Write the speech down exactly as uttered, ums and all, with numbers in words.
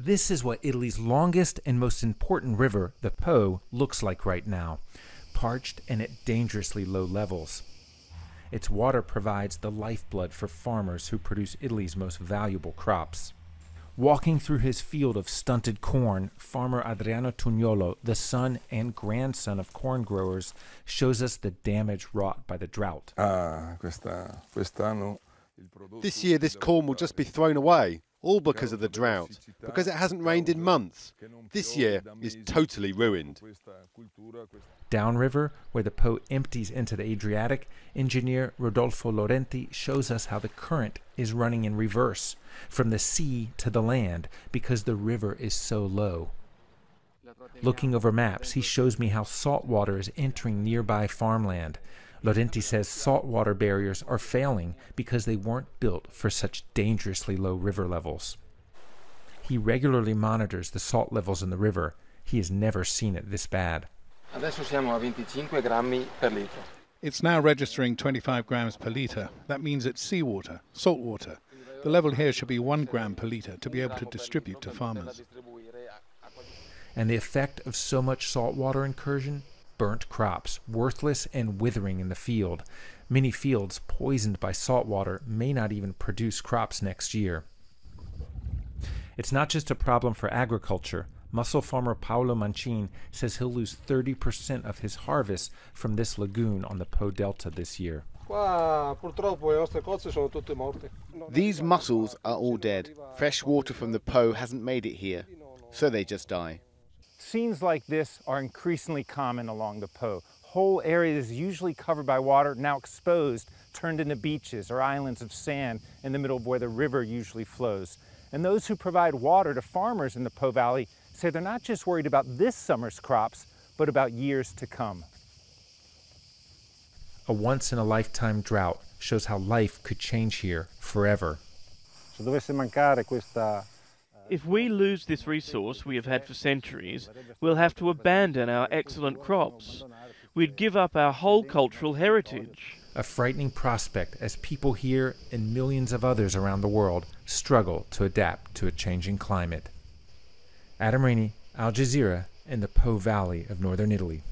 This is what Italy's longest and most important river, the Po, looks like right now, parched and at dangerously low levels. Its water provides the lifeblood for farmers who produce Italy's most valuable crops. Walking through his field of stunted corn, farmer Adriano Tugnolo, the son and grandson of corn growers, shows us the damage wrought by the drought. Ah, questa, quest'anno. This year, this corn will just be thrown away, all because of the drought, because it hasn't rained in months. This year is totally ruined. Downriver, where the Po empties into the Adriatic, engineer Rodolfo Lorenti shows us how the current is running in reverse, from the sea to the land, because the river is so low. Looking over maps, he shows me how salt water is entering nearby farmland. Lorenti says saltwater barriers are failing because they weren't built for such dangerously low river levels. He regularly monitors the salt levels in the river. He has never seen it this bad. It's now registering twenty-five grams per litre. That means it's seawater, salt water. The level here should be one gram per litre to be able to distribute to farmers. And the effect of so much saltwater incursion? Burnt crops, worthless and withering in the field. Many fields poisoned by salt water may not even produce crops next year. It's not just a problem for agriculture. Mussel farmer Paolo Mancin says he'll lose thirty percent of his harvest from this lagoon on the Po Delta this year. These mussels are all dead. Fresh water from the Po hasn't made it here, so they just die. Scenes like this are increasingly common along the Po. Whole areas usually covered by water, now exposed, turned into beaches or islands of sand in the middle of where the river usually flows. And those who provide water to farmers in the Po Valley say they're not just worried about this summer's crops, but about years to come. A once-in-a-lifetime drought shows how life could change here forever. Se dovesse mancare questa If we lose this resource we have had for centuries, we'll have to abandon our excellent crops. We'd give up our whole cultural heritage. A frightening prospect as people here and millions of others around the world struggle to adapt to a changing climate. Adam Raney, Al Jazeera, in the Po Valley of northern Italy.